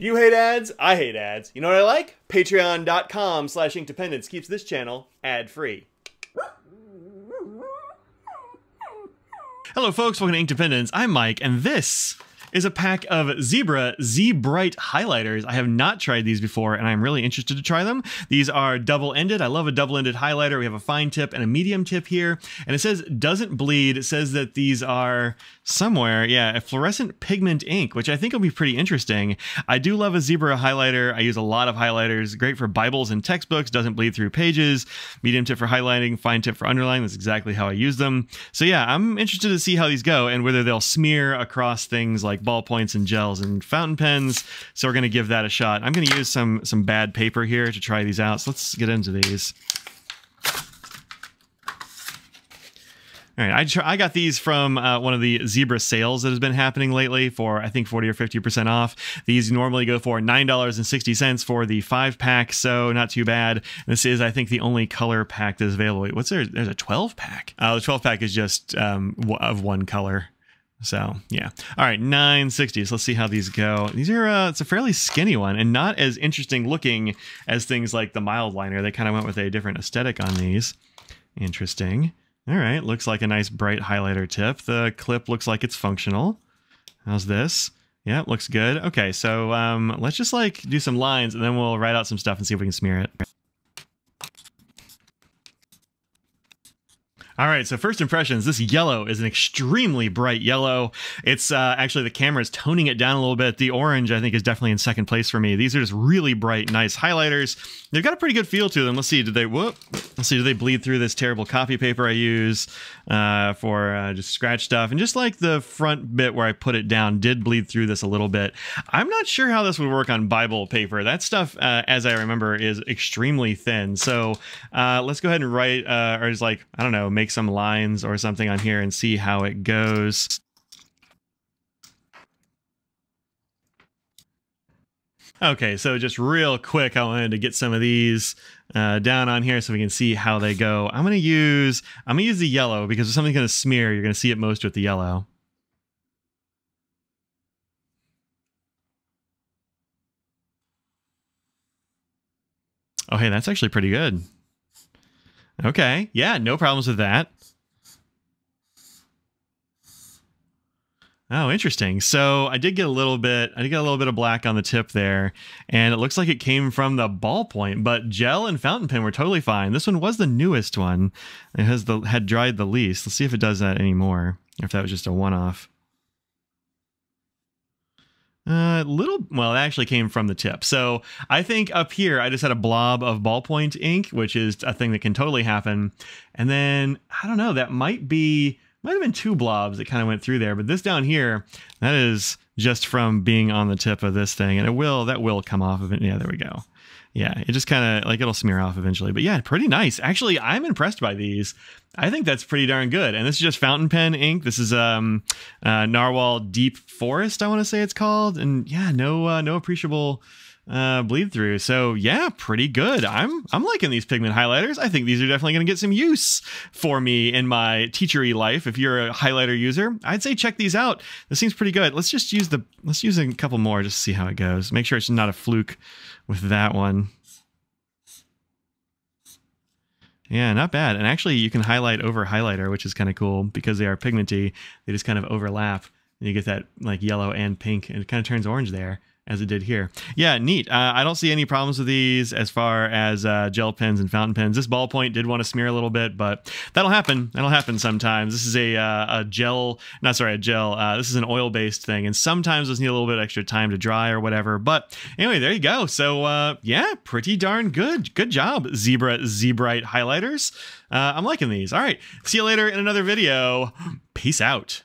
You hate ads, I hate ads. You know what I like? Patreon.com/InkDependence keeps this channel ad-free. Hello folks, welcome to InkDependence. I'm Mike, and this is a pack of Zebra Zebrite highlighters. I have not tried these before, and I'm really interested to try them. These are double-ended. I love a double-ended highlighter. We have a fine tip and a medium tip here. And it says, doesn't bleed. It says that these are somewhere, yeah, a fluorescent pigment ink, which I think will be pretty interesting. I do love a Zebra highlighter. I use a lot of highlighters. Great for Bibles and textbooks. Doesn't bleed through pages. Medium tip for highlighting. Fine tip for underlining. That's exactly how I use them. So yeah, I'm interested to see how these go and whether they'll smear across things like ballpoints and gels and fountain pens. So we're going to give that a shot. I'm going to use some bad paper here to try these out. So let's get into these. All right, I got these from one of the Zebra sales that has been happening lately for, I think, 40 or 50% off. These normally go for $9.60 for the 5-pack, so not too bad. This is, I think, the only color pack that's available. What's there? There's a 12-pack. The 12-pack is just of one color. So yeah, all right, $9.60. Let's see how these go. These are it's a fairly skinny one and not as interesting looking as things like the Mildliner. They kind of went with a different aesthetic on these. Interesting. All right, looks like a nice bright highlighter tip. The clip looks like it's functional. How's this? Yeah, it looks good. Okay, so let's just like do some lines and then we'll write out some stuff and see if we can smear it. All right, so first impressions, this yellow is an extremely bright yellow. It's actually the camera's toning it down a little bit. The orange, I think, is definitely in second place for me. These are just really bright, nice highlighters. They've got a pretty good feel to them. Let's see, do they bleed through this terrible copy paper I use for just scratch stuff? And just like the front bit where I put it down did bleed through this a little bit. I'm not sure how this would work on Bible paper. That stuff, as I remember, is extremely thin. So let's go ahead and write, or just like, I don't know, make some lines or something on here and see how it goes. Okay, so just real quick, I wanted to get some of these down on here so we can see how they go. I'm gonna use the yellow because if something's gonna smear, you're gonna see it most with the yellow. Oh, hey, that's actually pretty good. Okay, yeah, no problems with that. Oh, interesting. So I did get a little bit of black on the tip there, and it looks like it came from the ballpoint, but gel and fountain pen were totally fine. This one was the newest one. It had dried the least. Let's see if it does that anymore, or if that was just a one-off. Well, it actually came from the tip. So I think up here, I just had a blob of ballpoint ink, which is a thing that can totally happen. And then, I don't know, that might have been two blobs that kind of went through there. But this down here, that is just from being on the tip of this thing. And that will come off of it. Yeah, there we go. Yeah, it just kind of like it'll smear off eventually. But yeah, pretty nice. Actually, I'm impressed by these. I think that's pretty darn good. And this is just fountain pen ink. This is Narwhal Deep Forest, I want to say it's called. And yeah, no appreciable bleed through. So yeah, pretty good. I'm liking these pigment highlighters. I think these are definitely going to get some use for me in my teachery life. If you're a highlighter user, I'd say check these out. This seems pretty good. Let's just use a couple more just to see how it goes. Make sure it's not a fluke with that one. Yeah, not bad. And actually you can highlight over highlighter, which is kind of cool because they are pigmenty. They just kind of overlap and you get that like yellow and pink and it kind of turns orange there, as it did here. Yeah, neat. I don't see any problems with these as far as gel pens and fountain pens. This ballpoint did want to smear a little bit, but that'll happen. That'll happen sometimes. This is this is an oil-based thing, and sometimes those need a little bit extra time to dry or whatever. But anyway, there you go. So yeah, pretty darn good. Good job, Zebra Zebrite highlighters. I'm liking these. All right, see you later in another video. Peace out.